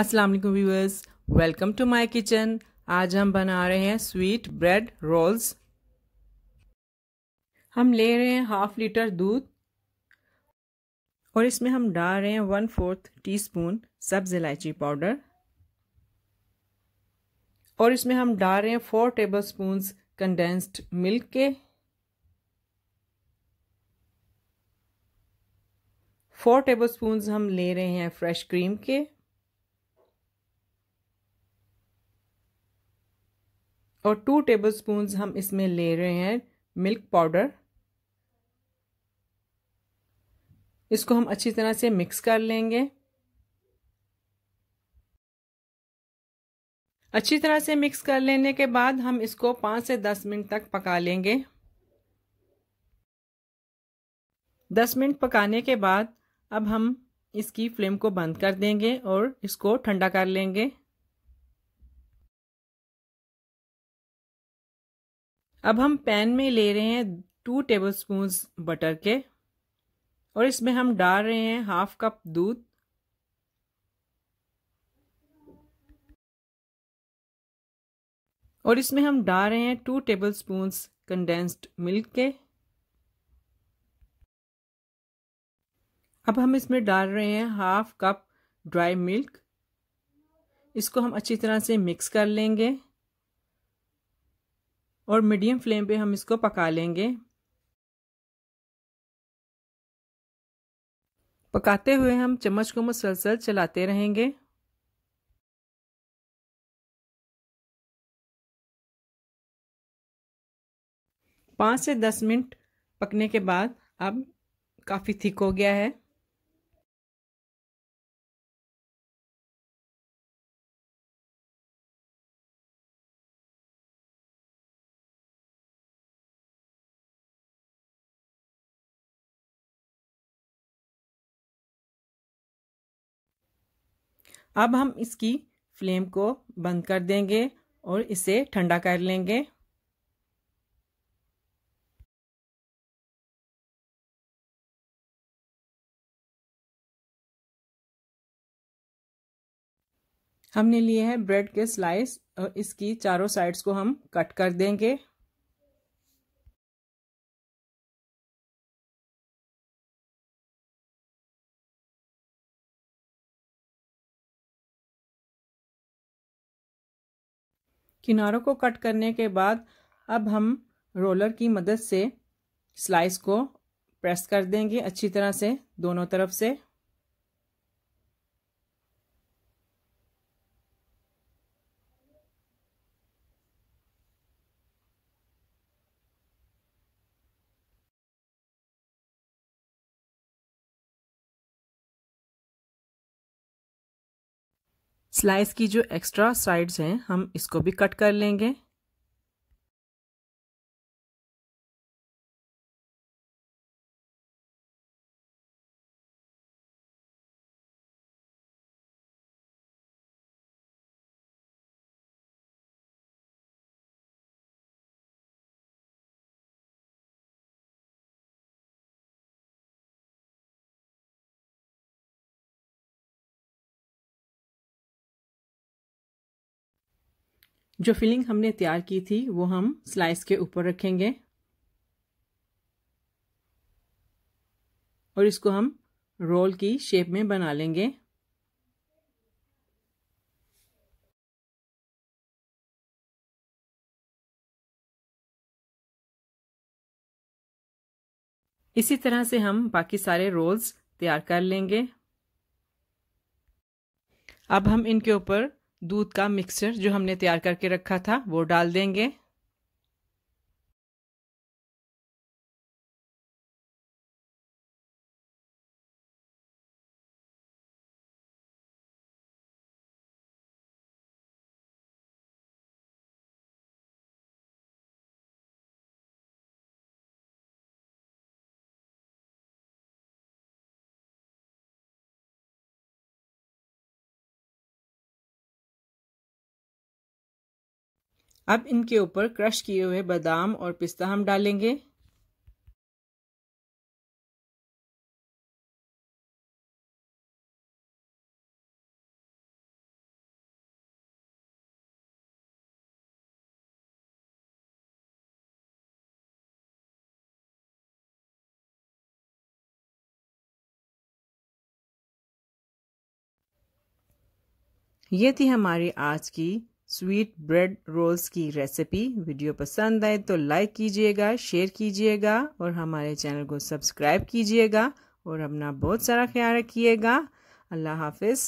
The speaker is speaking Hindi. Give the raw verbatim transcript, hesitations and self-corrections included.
अस्सलाम वालेकुम viewers, welcome to my kitchen. आज हम बना रहे हैं स्वीट ब्रेड रोल्स। हम ले रहे हैं हाफ लीटर दूध और इसमें हम डाल रहे हैं वन फोर्थ टीस्पून सब्ज़ इलायची पाउडर और इसमें हम डाल रहे हैं फोर टेबलस्पून कंडेंस्ड मिल्क के, फोर टेबलस्पून हम ले रहे हैं फ्रेश क्रीम के और टू टेबलस्पून हम इसमें ले रहे हैं मिल्क पाउडर। इसको हम अच्छी तरह से मिक्स कर लेंगे। अच्छी तरह से मिक्स कर लेने के बाद हम इसको पाँच से दस मिनट तक पका लेंगे। दस मिनट पकाने के बाद अब हम इसकी फ्लेम को बंद कर देंगे और इसको ठंडा कर लेंगे। अब हम पैन में ले रहे हैं टू टेबलस्पून बटर के और इसमें हम डाल रहे हैं हाफ कप दूध और इसमें हम डाल रहे हैं टू टेबलस्पून कंडेंस्ड मिल्क के। अब हम इसमें डाल रहे हैं हाफ कप ड्राई मिल्क। इसको हम अच्छी तरह से मिक्स कर लेंगे और मीडियम फ्लेम पे हम इसको पका लेंगे। पकाते हुए हम चम्मच को मुसलसल चलाते रहेंगे। पाँच से दस मिनट पकने के बाद अब काफ़ी थिक हो गया है। अब हम इसकी फ्लेम को बंद कर देंगे और इसे ठंडा कर लेंगे। हमने लिए है ब्रेड के स्लाइस और इसकी चारों साइड्स को हम कट कर देंगे। किनारों को कट करने के बाद अब हम रोलर की मदद से स्लाइस को प्रेस कर देंगे अच्छी तरह से दोनों तरफ से। स्लाइस की जो एक्स्ट्रा साइड्स हैं हम इसको भी कट कर लेंगे। जो फिलिंग हमने तैयार की थी वो हम स्लाइस के ऊपर रखेंगे और इसको हम रोल की शेप में बना लेंगे। इसी तरह से हम बाकी सारे रोल्स तैयार कर लेंगे। अब हम इनके ऊपर दूध का मिक्सचर जो हमने तैयार करके रखा था वो डाल देंगे। अब इनके ऊपर क्रश किए हुए बादाम और पिस्ता हम डालेंगे। ये थी हमारी आज की स्वीट ब्रेड रोल्स की रेसिपी। वीडियो पसंद आए तो लाइक कीजिएगा, शेयर कीजिएगा और हमारे चैनल को सब्सक्राइब कीजिएगा और अपना बहुत सारा ख्याल रखिएगा। अल्लाह हाफिज़।